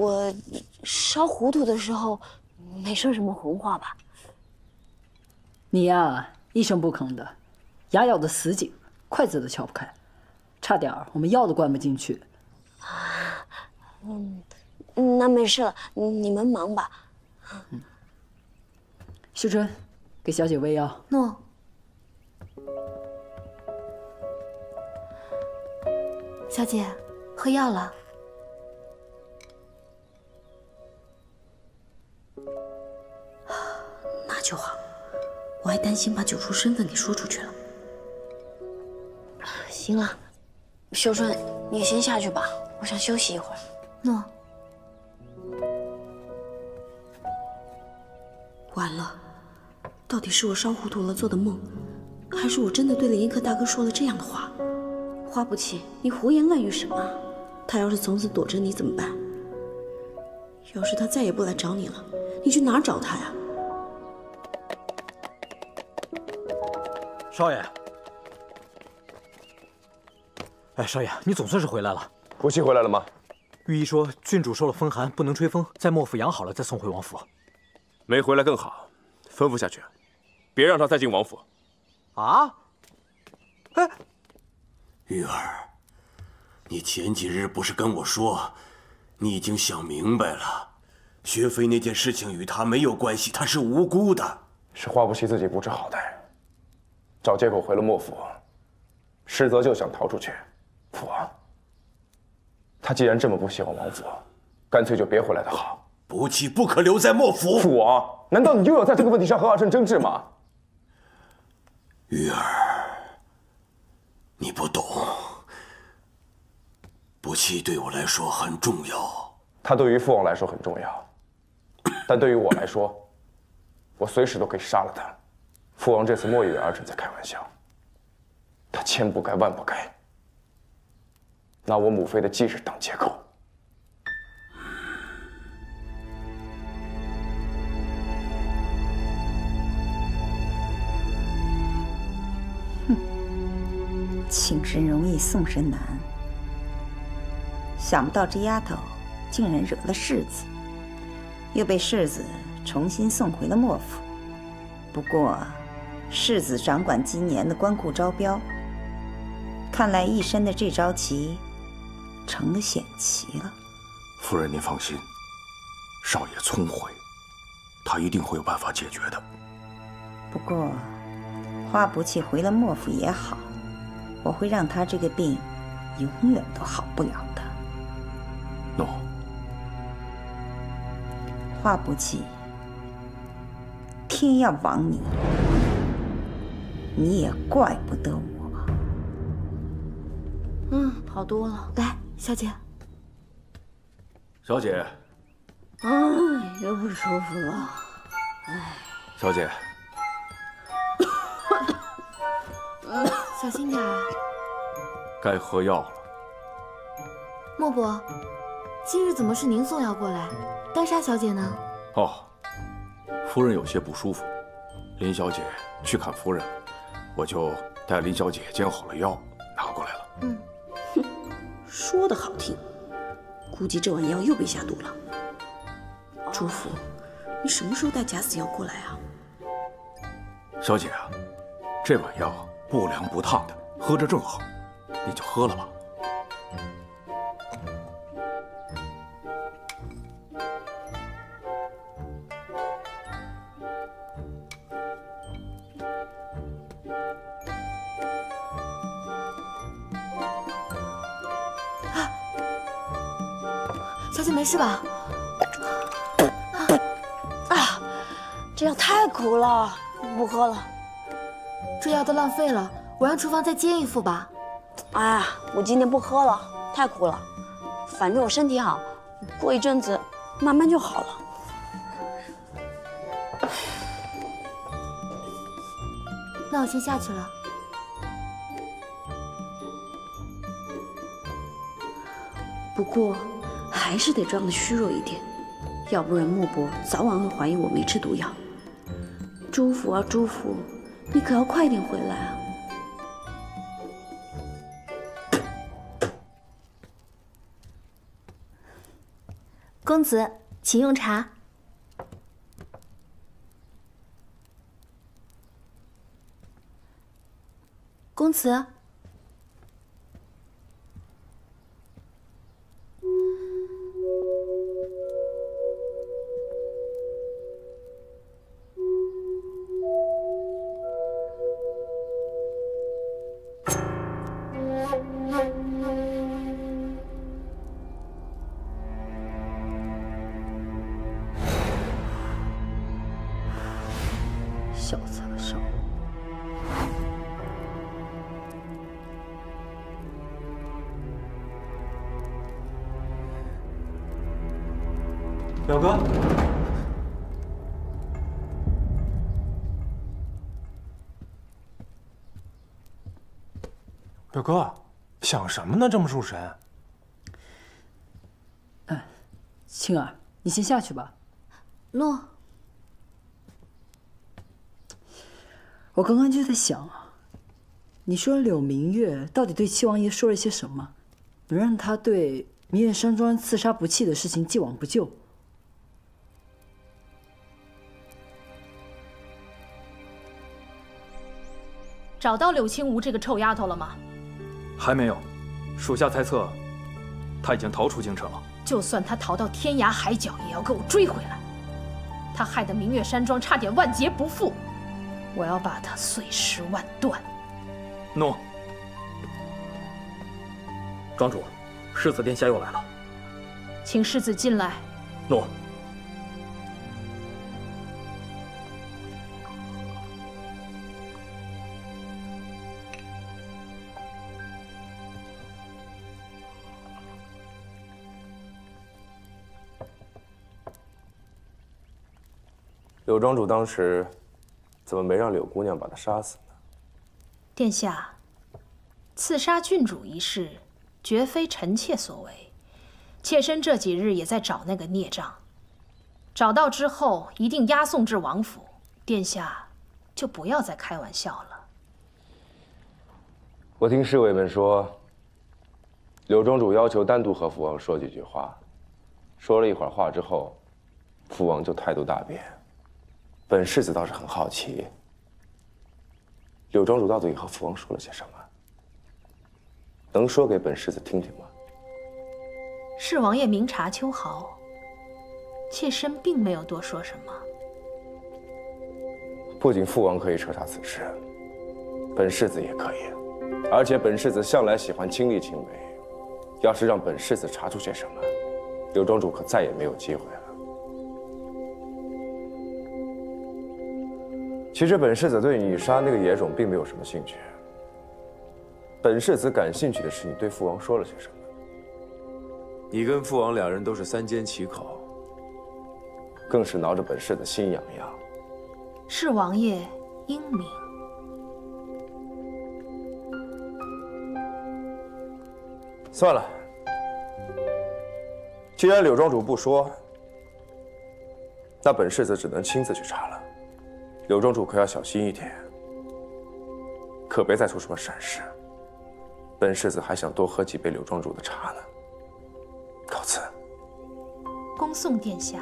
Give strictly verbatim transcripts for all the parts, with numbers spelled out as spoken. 我稍糊涂的时候没说什么胡话吧？你呀、啊，一声不吭的，牙咬得死紧，筷子都撬不开，差点我们药都灌不进去。啊，嗯，那没事了，你们忙吧。嗯。秀春，给小姐喂药。诺。 小姐，喝药了。那就好，我还担心把九叔身份给说出去了。行了，秀春，你先下去吧，我想休息一会儿。诺。完了，到底是我烧糊涂了做的梦，还是我真的对林一克大哥说了这样的话？ 花不起，你胡言乱语什么？他要是从此躲着你怎么办？要是他再也不来找你了，你去哪儿找他呀？少爷，哎，少爷，你总算是回来了。不信回来了吗？御医说郡主受了风寒，不能吹风，在莫府养好了再送回王府。没回来更好，吩咐下去，别让他再进王府。啊？哎。 玉儿，你前几日不是跟我说，你已经想明白了，学飞那件事情与他没有关系，他是无辜的。是花不惜自己不知好歹，找借口回了莫府，实则就想逃出去。父王，他既然这么不喜欢王府，干脆就别回来的好。不弃不可留在莫府。父王，难道你又要在这个问题上和阿胜争执吗？玉儿。 你不懂，不弃对我来说很重要。他对于父王来说很重要，但对于我来说，我随时都可以杀了他。父王这次莫以为儿臣在开玩笑，他千不该万不该，拿我母妃的忌日当借口。哼。 请神容易送神难，想不到这丫头竟然惹了世子，又被世子重新送回了莫府。不过，世子掌管今年的官库招标，看来一身的这招棋成了险棋了。夫人，您放心，少爷聪慧，他一定会有办法解决的。不过，花不弃回了莫府也好。 我会让他这个病永远都好不了的。诺，花不弃，天要亡你，你也怪不得我。嗯，好多了。来，小姐。小姐。哎，又不舒服了。哎。小姐。 小心点啊！该喝药了。莫伯，今日怎么是您送药过来？丹莎小姐呢？哦，夫人有些不舒服，林小姐去看夫人，我就带林小姐煎好了药拿过来了。嗯，哼，说的好听，估计这碗药又被下毒了。朱福，你什么时候带假死药过来啊？小姐啊，这碗药。 不凉不烫的，喝着正好，你就喝了吧。啊，小姐没事吧？啊，这药太苦了，不喝了。 这药都浪费了，我让厨房再煎一副吧。哎呀，我今天不喝了，太苦了。反正我身体好，过一阵子慢慢就好了。那我先下去了。不过还是得装得虚弱一点，要不然莫伯早晚会怀疑我没吃毒药。朱福啊，朱福。 你可要快点回来啊！公子，请用茶。公子，小子少。 表哥，表哥，想什么呢？这么入神。哎，青儿，你先下去吧。诺。我刚刚就在想啊，你说柳明月到底对七王爷说了些什么，能让他对明月山庄刺杀不弃的事情既往不咎？ 找到柳青梧这个臭丫头了吗？还没有，属下猜测，她已经逃出京城了。就算她逃到天涯海角，也要给我追回来。她害得明月山庄差点万劫不复，我要把她碎尸万段。诺，庄主，世子殿下又来了，请世子进来。诺。 柳庄主当时怎么没让柳姑娘把他杀死呢？殿下，刺杀郡主一事绝非臣妾所为，妾身这几日也在找那个孽障，找到之后一定押送至王府。殿下就不要再开玩笑了。我听侍卫们说，柳庄主要求单独和父王说几句话，说了一会儿话之后，父王就态度大变。 本世子倒是很好奇，柳庄主到底和父王说了些什么？能说给本世子听听吗？是王爷明察秋毫，妾身并没有多说什么。不仅父王可以彻查此事，本世子也可以，而且本世子向来喜欢亲力亲为。要是让本世子查出些什么，柳庄主可再也没有机会了。 其实本世子对你杀那个野种并没有什么兴趣。本世子感兴趣的是你对父王说了些什么。你跟父王两人都是三缄其口，更是挠着本世子心痒痒。是王爷英明。算了，既然柳庄主不说，那本世子只能亲自去查了。 柳庄主可要小心一点，可别再出什么闪失。本世子还想多喝几杯柳庄主的茶呢。告辞。恭送殿下。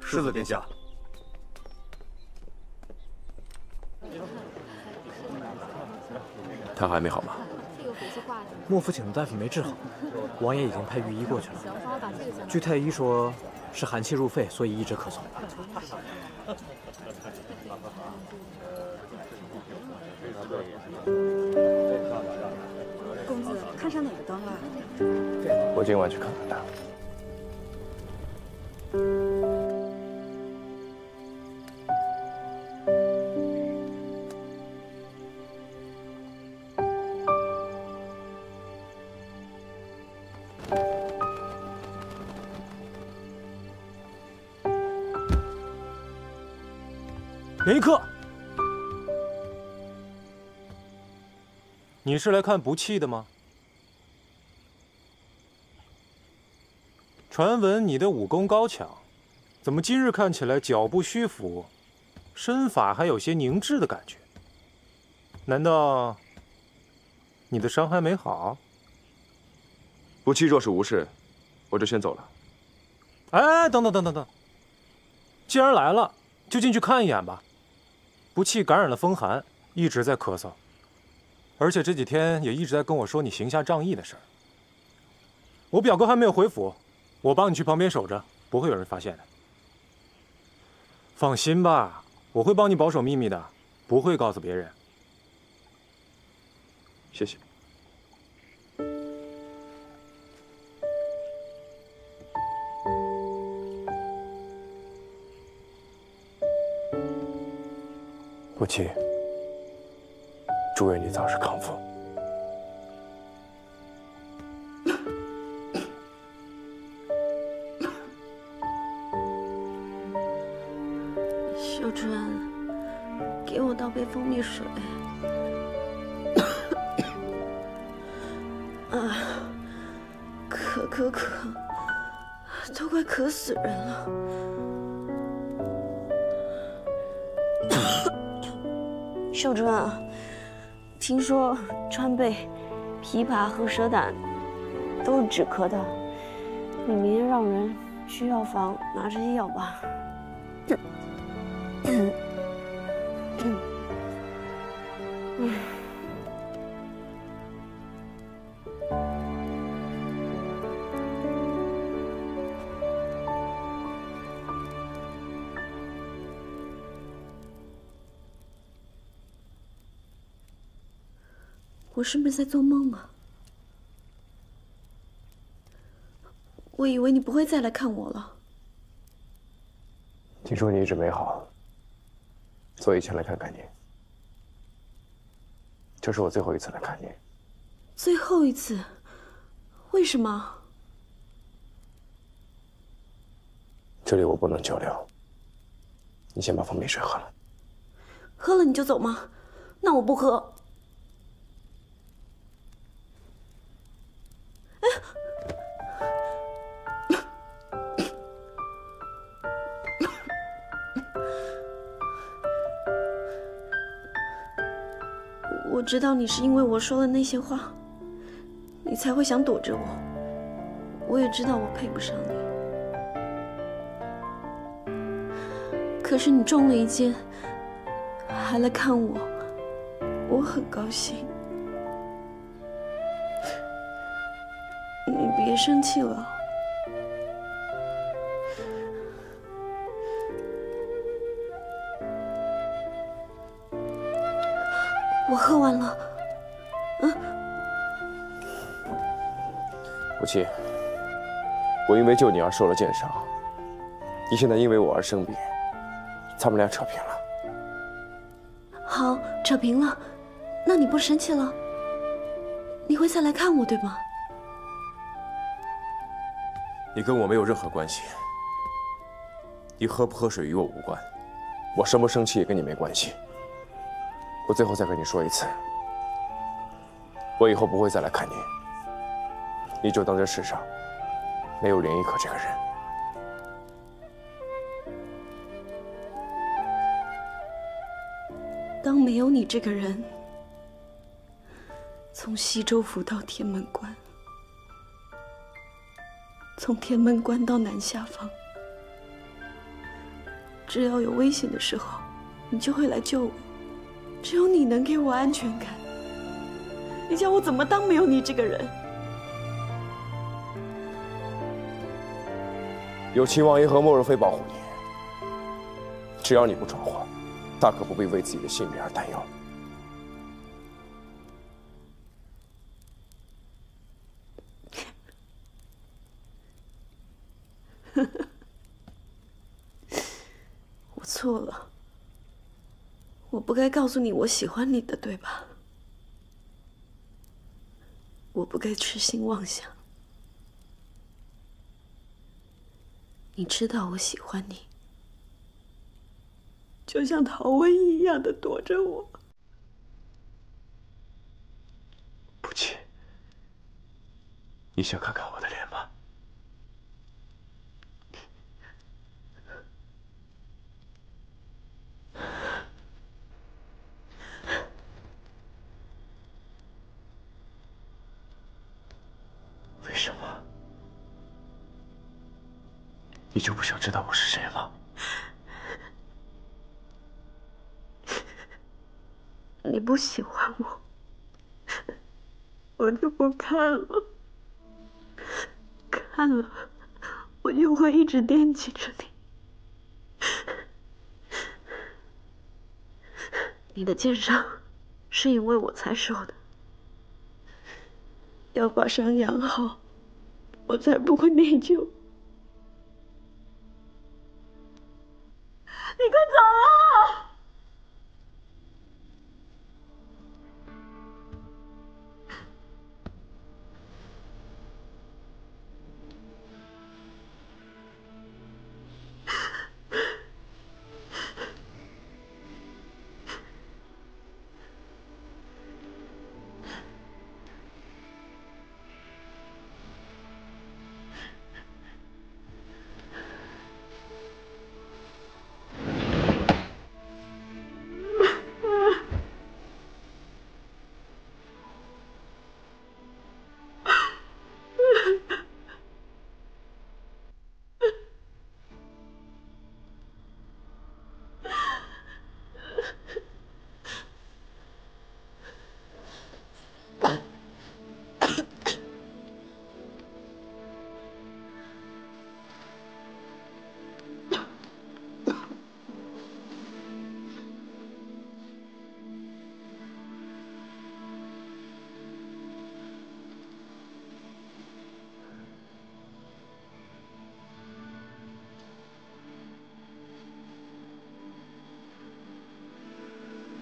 世子殿下。他还没好吗？莫府请的大夫没治好，王爷已经派御医过去了。据太医说。 是寒气入肺，所以一直咳嗽。公子看上哪个灯了？我今晚去看看他。林克，你是来看不弃的吗？传闻你的武功高强，怎么今日看起来脚步虚浮，身法还有些凝滞的感觉？难道你的伤还没好？不去若是无事，我就先走了。哎，等等等等等，既然来了，就进去看一眼吧。不去感染了风寒，一直在咳嗽，而且这几天也一直在跟我说你行侠仗义的事儿。我表哥还没有回府，我帮你去旁边守着，不会有人发现的。放心吧，我会帮你保守秘密的，不会告诉别人。谢谢。 不期，祝愿你早日康复。秀春，给我倒杯蜂蜜水。啊，渴渴渴，都快渴死人了。 秀春啊，听说川贝、枇杷和蛇胆都是止咳的，你明天让人去药房拿这些药吧。我是不是在做梦啊？我以为你不会再来看我了。听说你一直没好，所以前来看看你。这是我最后一次来看你。最后一次？为什么？这里我不能久留。你先把蜂蜜水喝了。喝了你就走吗？那我不喝。 我知道你是因为我说的那些话，你才会想躲着我。我也知道我配不上你，可是你中了一箭，还来看我，我很高兴。 你别生气了，我喝完了。嗯，无忌，我因为救你而受了箭伤，你现在因为我而生病，咱们俩扯平了。好，扯平了，那你不生气了？你会再来看我，对吗？ 你跟我没有任何关系，你喝不喝水与我无关，我生不生气也跟你没关系。我最后再跟你说一次，我以后不会再来看你，你就当这世上没有林一可这个人。当没有你这个人，从西州府到天门关。 从天门关到南下方，只要有危险的时候，你就会来救我。只有你能给我安全感。你叫我怎么当没有你这个人？有齐王爷和慕容妃保护你，只要你不闯祸，大可不必为自己的性命而担忧。 我错了，我不该告诉你我喜欢你的，对吧？我不该痴心妄想。你知道我喜欢你，就像陶温一样的躲着我。不急，你想看看我的脸吗？ 为什么？你就不想知道我是谁了？你不喜欢我，我就不看了。看了，我就会一直惦记着你。 你的剑伤，是因为我才受的。要把伤养好，我才不会内疚。你快走啊！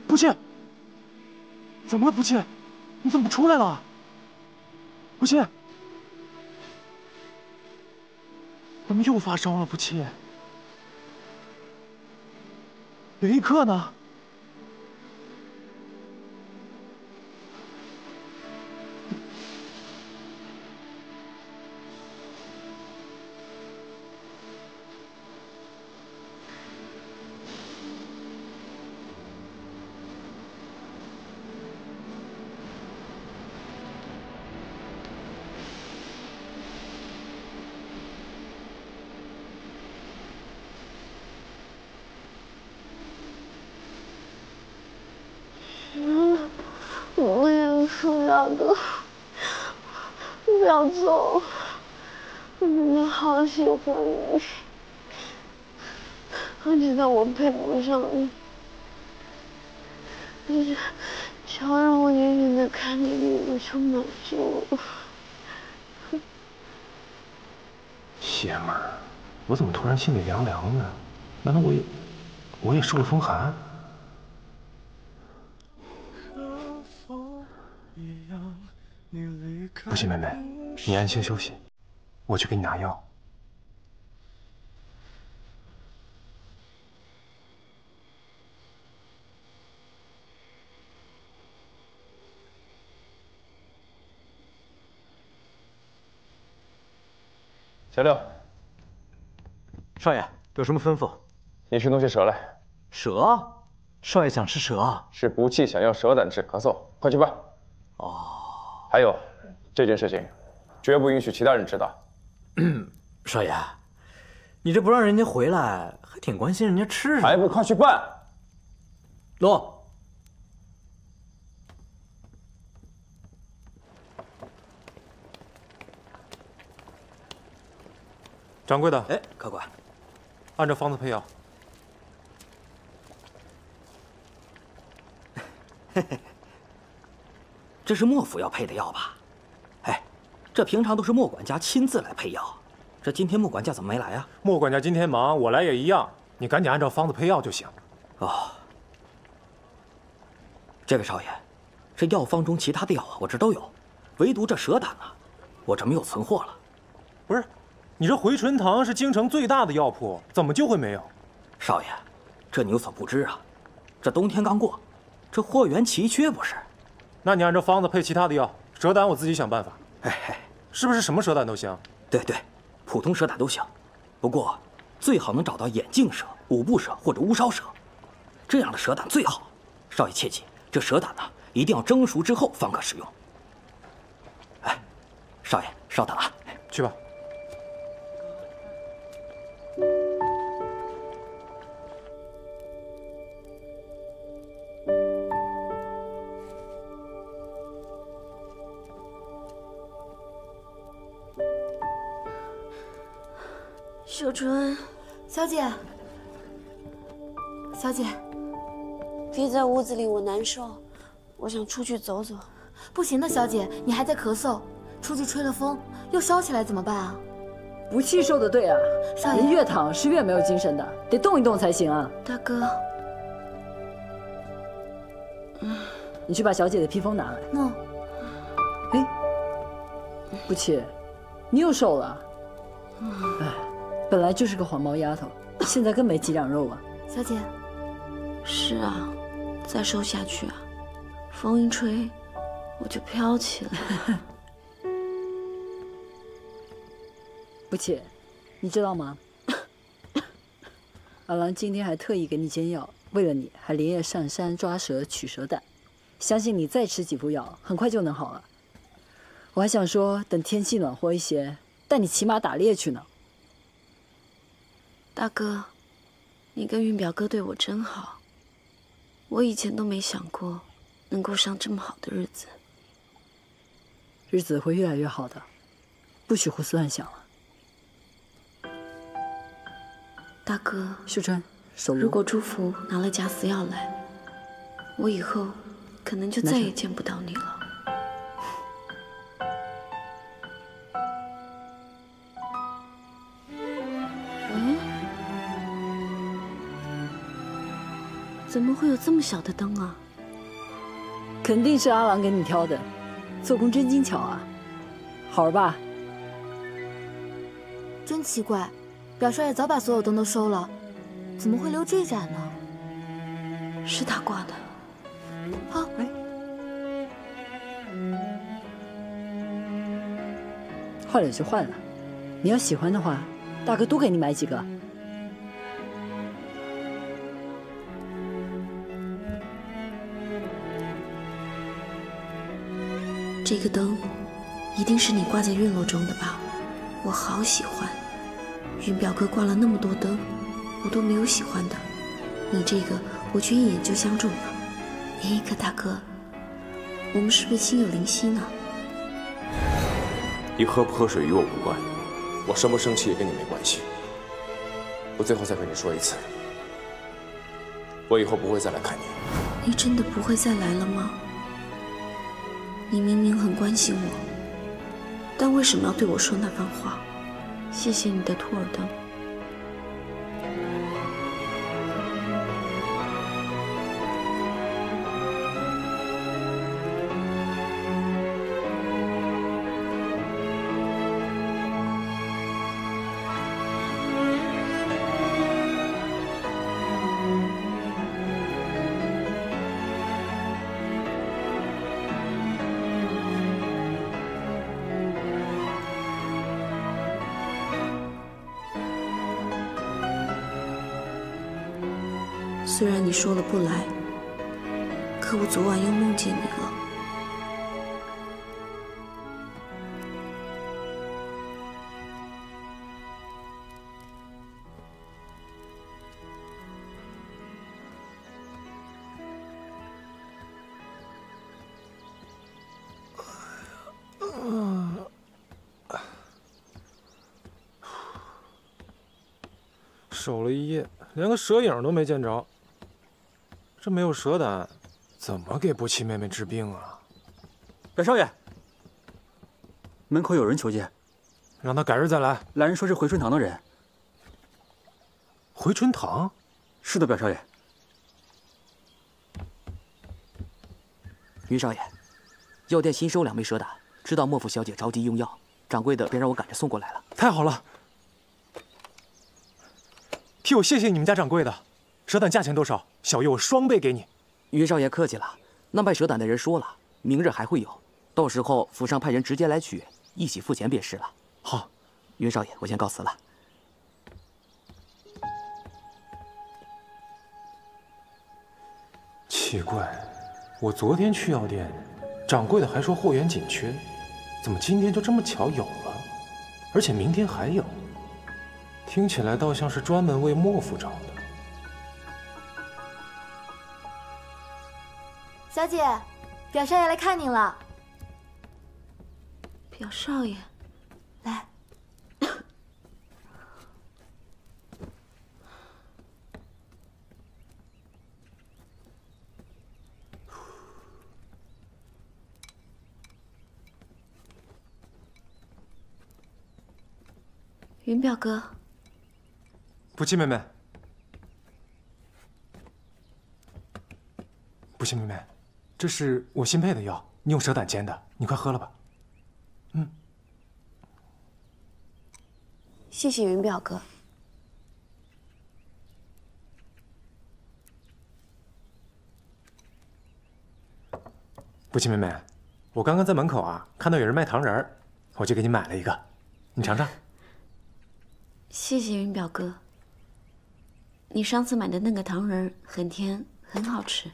不去，怎么会不去？你怎么出来了？不去，怎么又发烧了？不去，刘一克呢？不要走，我好喜欢你，我知道我配不上你，但是只要让我远远的看着你，我就满足了。爷们儿，我怎么突然心里凉凉的？难道我也我也受了风寒？ 不行，妹妹，你安心休息，我去给你拿药。小六，少爷有什么吩咐？你去弄些蛇来。蛇？少爷想吃蛇啊？是不气想要蛇胆治咳嗽，快去办。哦。还有。 这件事情，绝不允许其他人知道。少爷，你这不让人家回来，还挺关心人家吃什么。还不快去办！诺。掌柜的，哎，客官，按照方子配药。嘿嘿，这是莫府要配的药吧？ 这平常都是莫管家亲自来配药，这今天莫管家怎么没来啊？莫管家今天忙，我来也一样。你赶紧按照方子配药就行。哦，这位少爷，这药方中其他的药啊，我这都有，唯独这蛇胆啊，我这没有存货了。不是，你这回春堂是京城最大的药铺，怎么就会没有？少爷，这你有所不知啊，这冬天刚过，这货源奇缺不是？那你按照方子配其他的药，蛇胆我自己想办法。哎哎。 是不是什么蛇胆都行？对对，普通蛇胆都行，不过最好能找到眼镜蛇、五步蛇或者乌梢蛇，这样的蛇胆最好。少爷切记，这蛇胆呢一定要蒸熟之后方可食用。哎，少爷，稍等啊，去吧。守春，小姐，小姐，憋在屋子里我难受，我想出去走走。不行的，小姐，你还在咳嗽。 出去吹了风，又烧起来怎么办啊？不气受的对啊，少爷，人越躺是越没有精神的，得动一动才行啊。大哥，嗯，你去把小姐的披风拿来。诺。哎，不气，你又瘦了。哎，本来就是个黄毛丫头，现在更没几两肉啊。小姐，是啊，再瘦下去啊，风一吹，我就飘起来了。不气，你知道吗？阿郎今天还特意给你煎药，为了你还连夜上山抓蛇取蛇胆，相信你再吃几副药，很快就能好了。我还想说，等天气暖和一些，带你骑马打猎去呢。大哥，你跟韵表哥对我真好，我以前都没想过能够上这么好的日子。日子会越来越好的，不许胡思乱想了。 大哥，秀春，如果朱福拿了假死药来，我以后可能就再也见不到你了。嗯？怎么会有这么小的灯啊？肯定是阿郎给你挑的，做工真精巧啊，好玩吧？真奇怪。 表少爷早把所有灯都收了，怎么会留这盏呢？是他挂的。啊，哎，换了就换了，你要喜欢的话，大哥多给你买几个。这个灯一定是你挂在韵楼中的吧？我好喜欢。 云表哥挂了那么多灯，我都没有喜欢的，你这个我却一眼就相中了。哎，可大哥，我们是不是心有灵犀呢？你喝不喝水与我无关，我生不生气也跟你没关系。我最后再跟你说一次，我以后不会再来看你。你真的不会再来了吗？你明明很关心我，但为什么要对我说那番话？ 谢谢你的兔耳灯。虽然你说了不来，可我昨晚又梦见你了。守了一夜，连个蛇影都没见着。 这没有蛇胆，怎么给不弃妹妹治病啊？表少爷，门口有人求见，让他改日再来。来人说是回春堂的人。回春堂？是的，表少爷。云少爷，药店新收两枚蛇胆，知道莫府小姐着急用药，掌柜的便让我赶着送过来了。太好了，替我谢谢你们家掌柜的。 蛇胆价钱多少？小叶，我双倍给你。云少爷客气了，那卖蛇胆的人说了，明日还会有，到时候府上派人直接来取，一起付钱便是了。好，云少爷，我先告辞了。奇怪，我昨天去药店，掌柜的还说货源紧缺，怎么今天就这么巧有了？而且明天还有。听起来倒像是专门为莫府找的。小姐，表少爷来看您了。表少爷，来。 云表哥，不气妹妹，不气妹妹，这是我新配的药，你用蛇胆煎的，你快喝了吧。嗯，谢谢云表哥。不气妹妹，我刚刚在门口啊看到有人卖糖人儿，我就给你买了一个，你尝尝。 谢谢云表哥。你上次买的那个糖人很甜，很好吃。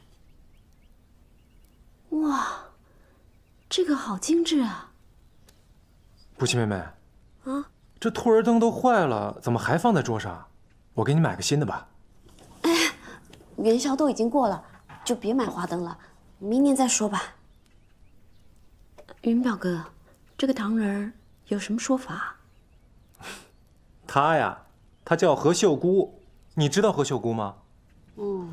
哇，这个好精致啊！不气妹妹，啊，这兔儿灯都坏了，怎么还放在桌上？我给你买个新的吧。哎，元宵都已经过了，就别买花灯了，明年再说吧。云表哥，这个糖人有什么说法？ 他呀，他叫何秀姑，你知道何秀姑吗？嗯，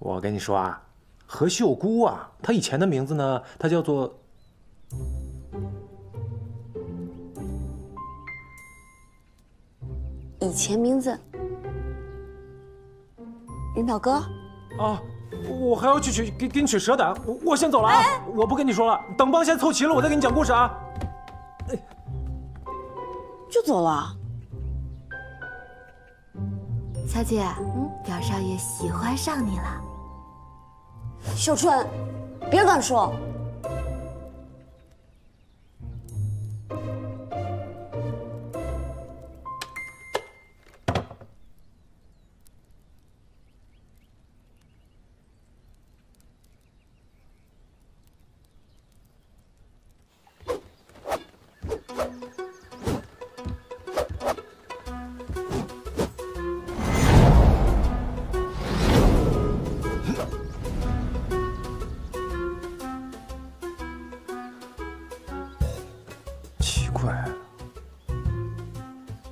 我跟你说啊，何秀姑啊，她以前的名字呢，她叫做以前名字云表哥啊，我还要去取给给你取蛇胆，我我先走了啊，哎、我不跟你说了，等帮闲凑齐了，我再给你讲故事啊。 就走了，小姐，嗯，表少爷喜欢上你了。秀春，别乱说。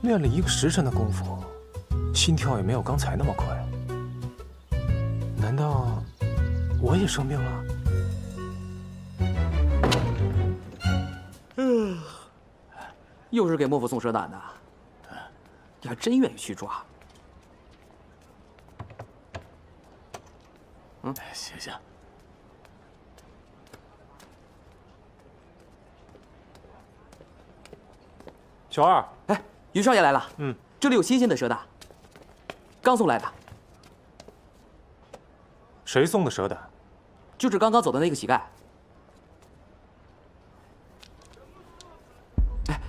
练了一个时辰的功夫，心跳也没有刚才那么快。难道我也生病了？嗯，又是给莫府送蛇胆的，你还真愿意去抓。嗯，谢谢。 小二，哎，于少爷来了。嗯，这里有新鲜的蛇胆，刚送来的。谁送的蛇胆？就是刚刚走的那个乞丐。哎，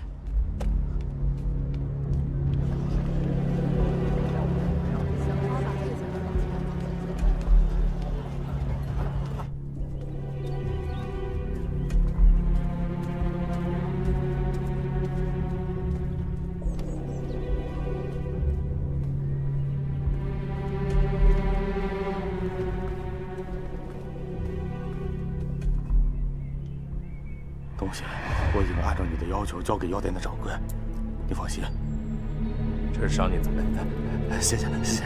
交给药店的掌柜，你放心。这是商店送来的，谢谢谢谢。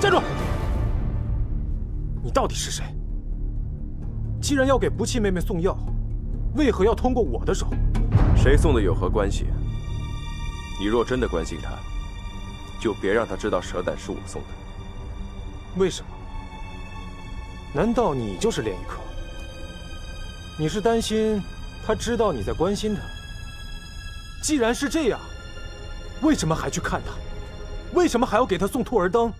站住！你到底是谁？既然要给不弃妹妹送药，为何要通过我的手？谁送的有何关系？你若真的关心她，就别让她知道蛇胆是我送的。为什么？难道你就是炼医科？ 你是担心他知道你在关心他？既然是这样，为什么还去看他？为什么还要给他送兔儿灯？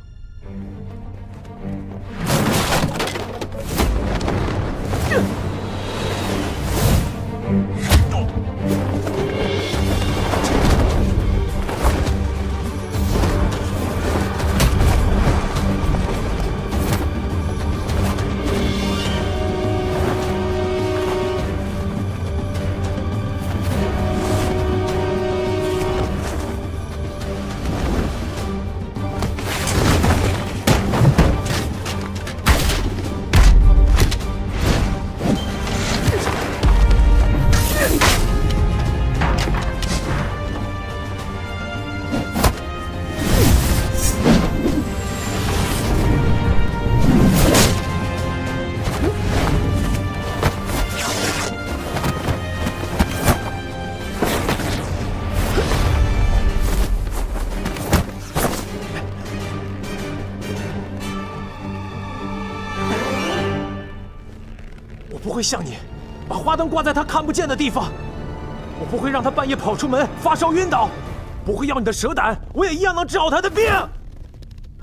不会像你，把花灯挂在他看不见的地方。我不会让他半夜跑出门发烧晕倒，不会要你的蛇胆，我也一样能治好他的病。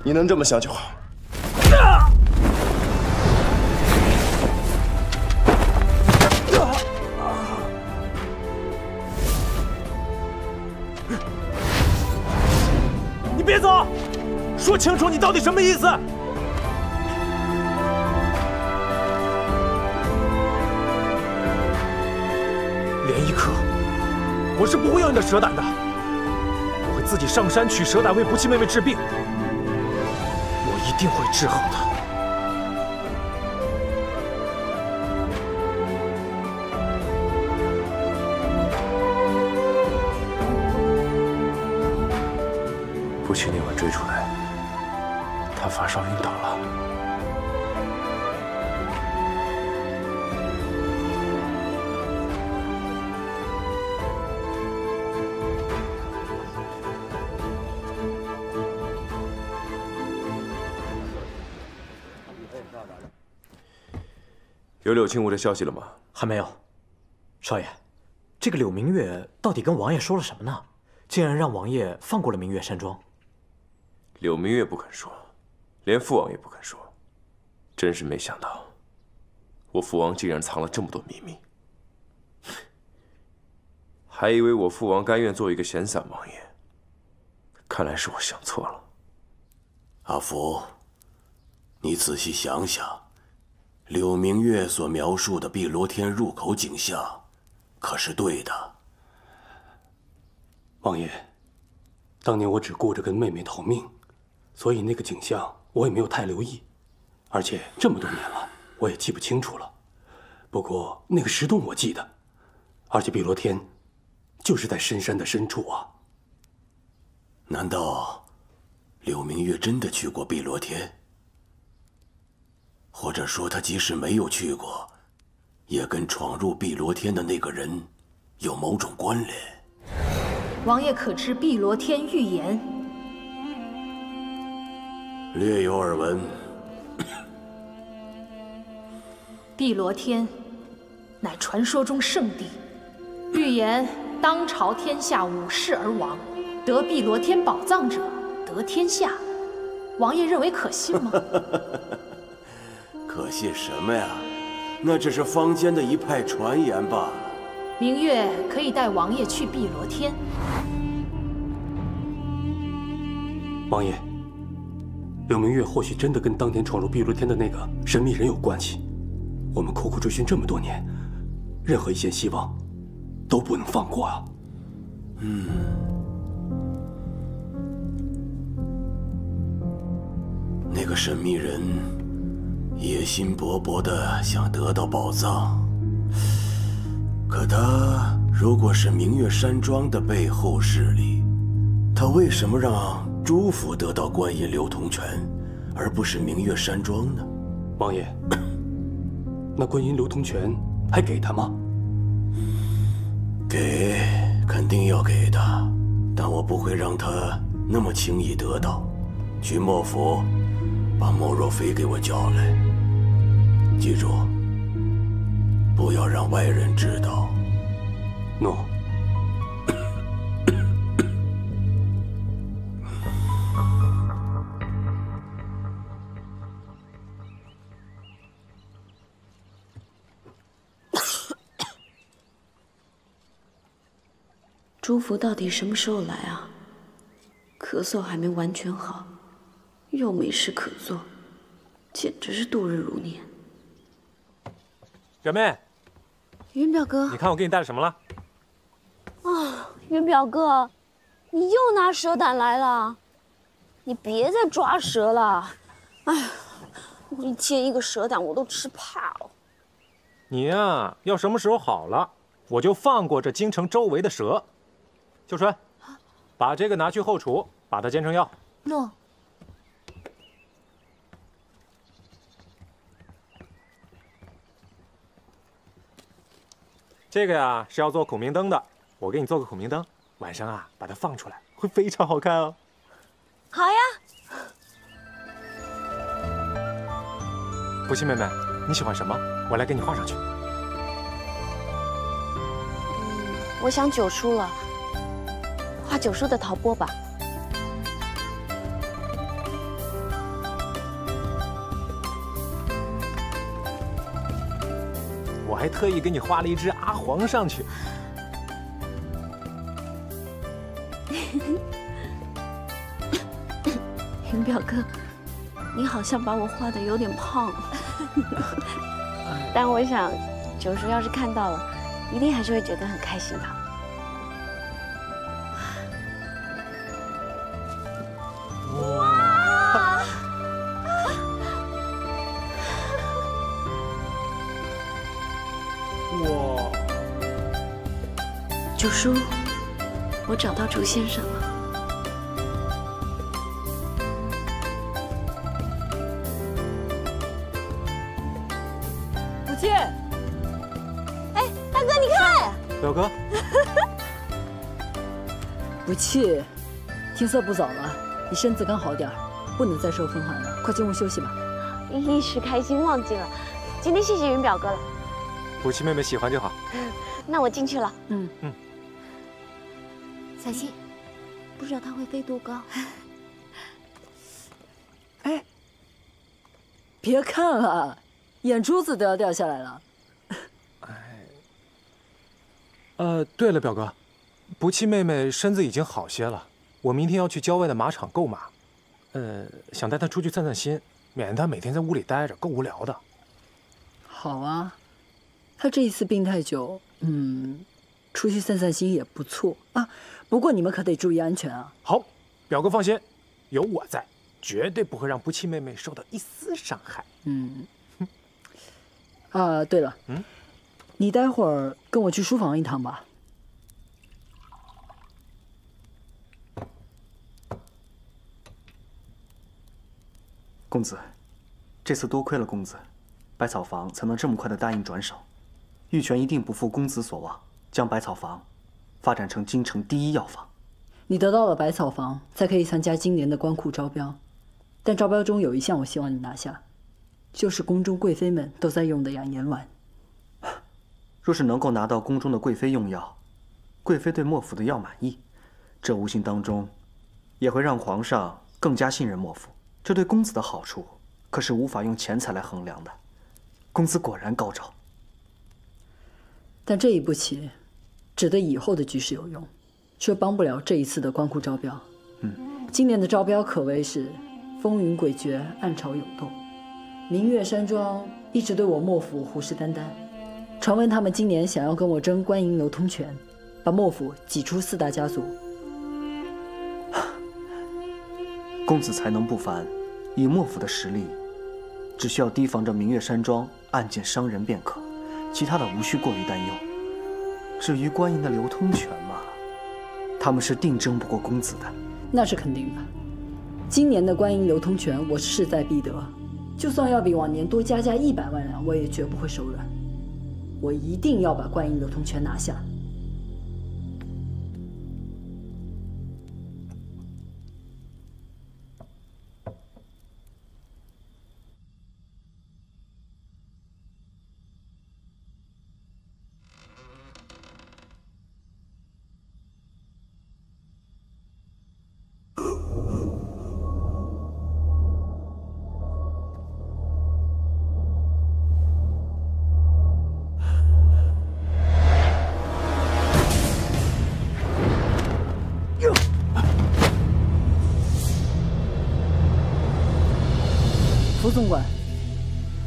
你能这么想就好。啊 别走！说清楚你到底什么意思！连一刻，我是不会要你的蛇胆的。我会自己上山取蛇胆为不弃妹妹治病，我一定会治好她。 不去那晚追出来，他发烧晕倒了。有柳青梧的消息了吗？还没有，少爷，这个柳明月到底跟王爷说了什么呢？竟然让王爷放过了明月山庄。 柳明月不肯说，连父王也不肯说，真是没想到，我父王竟然藏了这么多秘密，还以为我父王甘愿做一个闲散王爷，看来是我想错了。阿福，你仔细想想，柳明月所描述的碧螺天入口景象，可是对的。王爷，当年我只顾着跟妹妹逃命。 所以那个景象我也没有太留意，而且这么多年了，我也记不清楚了。不过那个石洞我记得，而且碧螺天就是在深山的深处啊。难道柳明月真的去过碧螺天？或者说，他即使没有去过，也跟闯入碧螺天的那个人有某种关联？王爷可知碧螺天预言？ 略有耳闻。碧螺天乃传说中圣地，预言当朝天下武士而亡，得碧螺天宝藏者得天下。王爷认为可信吗？可信什么呀？那只是坊间的一派传言罢了。明月可以带王爷去碧螺天。王爷。 柳明月或许真的跟当年闯入碧螺天的那个神秘人有关系。我们苦苦追寻这么多年，任何一线希望都不能放过啊！嗯，那个神秘人野心勃勃的想得到宝藏，可他如果是明月山庄的背后势力，他为什么让？ 朱府得到观音流铜泉，而不是明月山庄呢？王爷，那观音流铜泉还给他吗？给，肯定要给的，但我不会让他那么轻易得到。去莫府，把莫若飞给我叫来。记住，不要让外人知道。诺。 朱福到底什么时候来啊？咳嗽还没完全好，又没事可做，简直是度日如年。表妹，云表哥，你看我给你带了什么了？啊，云表哥，你又拿蛇胆来了，你别再抓蛇了。哎，一天一个蛇胆我都吃怕了。你呀、啊，要什么时候好了，我就放过这京城周围的蛇。 秋春，把这个拿去后厨，把它煎成药。诺。这个呀是要做孔明灯的，我给你做个孔明灯，晚上啊把它放出来，会非常好看哦。好呀。不信妹妹，你喜欢什么，我来给你画上去。我想九叔了，画九叔的陶钵吧。我还特意给你画了一只阿黄上去。 林表哥，你好像把我画的有点胖了，但我想九叔要是看到了，一定还是会觉得很开心的。哇！哇！九叔，我找到朱先生了。 表哥，不去，天色不早了，你身子刚好点儿，不能再受风寒了，快进屋休息吧。一时开心忘记了，今天谢谢云表哥了。不去，妹妹喜欢就好。那我进去了。嗯嗯。小心，不知道它会飞多高。哎，别看了，眼珠子都要掉下来了。 呃，对了，表哥，不弃妹妹身子已经好些了。我明天要去郊外的马场购马，呃，想带她出去散散心，免得她每天在屋里待着，够无聊的。好啊，她这一次病太久，嗯，出去散散心也不错啊。不过你们可得注意安全啊。好，表哥放心，有我在，绝对不会让不弃妹妹受到一丝伤害。嗯。啊，对了，嗯。 你待会儿跟我去书房一趟吧。公子，这次多亏了公子，百草坊才能这么快的答应转手。玉泉一定不负公子所望，将百草坊发展成京城第一药房。你得到了百草坊，才可以参加今年的官库招标。但招标中有一项，我希望你拿下，就是宫中贵妃们都在用的养颜丸。 若是能够拿到宫中的贵妃用药，贵妃对莫府的药满意，这无形当中也会让皇上更加信任莫府。这对公子的好处可是无法用钱财来衡量的。公子果然高招，但这一步棋只对以后的局势有用，却帮不了这一次的官库招标。嗯，今年的招标可谓是风云诡谲，暗潮涌动。明月山庄一直对我莫府虎视眈眈。 传闻他们今年想要跟我争官银流通权，把莫府挤出四大家族。公子才能不凡，以莫府的实力，只需要提防着明月山庄暗箭伤人便可，其他的无需过于担忧。至于官银的流通权嘛，他们是定争不过公子的。那是肯定的。今年的官银流通权，我是势在必得，就算要比往年多加价一百万两，我也绝不会手软。 我一定要把官银流通权拿下。总管，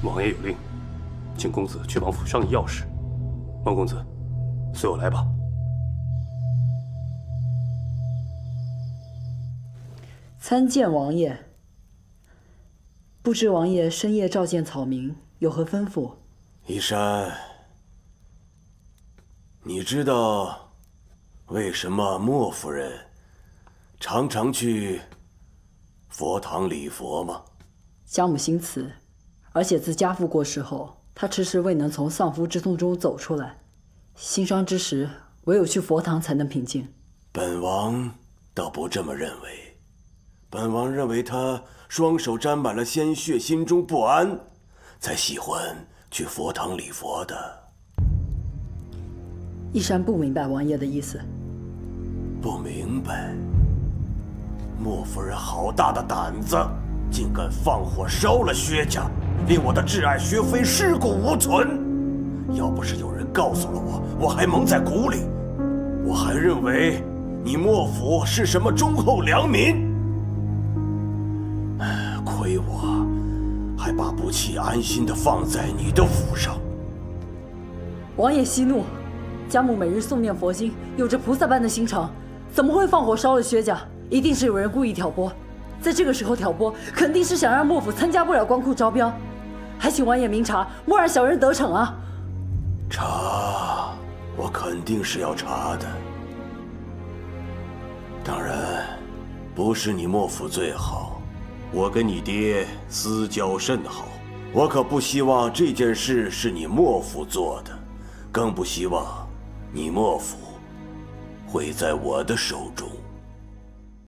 王爷有令，请公子去王府商议要事。王公子，随我来吧。参见王爷。不知王爷深夜召见草民，有何吩咐？依山，你知道为什么莫夫人常常去佛堂礼佛吗？ 家母心慈，而且自家父过世后，她迟迟未能从丧夫之痛中走出来，心伤之时，唯有去佛堂才能平静。本王倒不这么认为，本王认为她双手沾满了鲜血，心中不安，才喜欢去佛堂礼佛的。一山不明白王爷的意思。不明白？莫夫人好大的胆子，竟敢放火烧了薛家，令我的挚爱薛妃尸骨无存。要不是有人告诉了我，我还蒙在鼓里，我还认为你莫府是什么忠厚良民。亏我还把不弃安心的放在你的府上。王爷息怒。 家母每日诵念佛经，有着菩萨般的心肠，怎么会放火烧了薛家？一定是有人故意挑拨，在这个时候挑拨，肯定是想让莫府参加不了光顾招标。还请王爷明察，莫让小人得逞啊！查，我肯定是要查的。当然，不是你莫府最好，我跟你爹私交甚好，我可不希望这件事是你莫府做的，更不希望 你莫府毁在我的手中。